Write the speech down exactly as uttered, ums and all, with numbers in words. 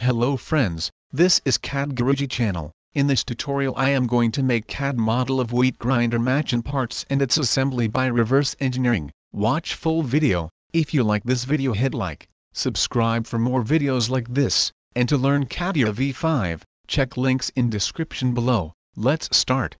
Hello friends, this is C A D Guruji channel. In this tutorial I am going to make C A D model of wheat grinder machine parts and its assembly by reverse engineering. Watch full video. If you like this video hit like, subscribe for more videos like this, and to learn CATIA V five, check links in description below. Let's start.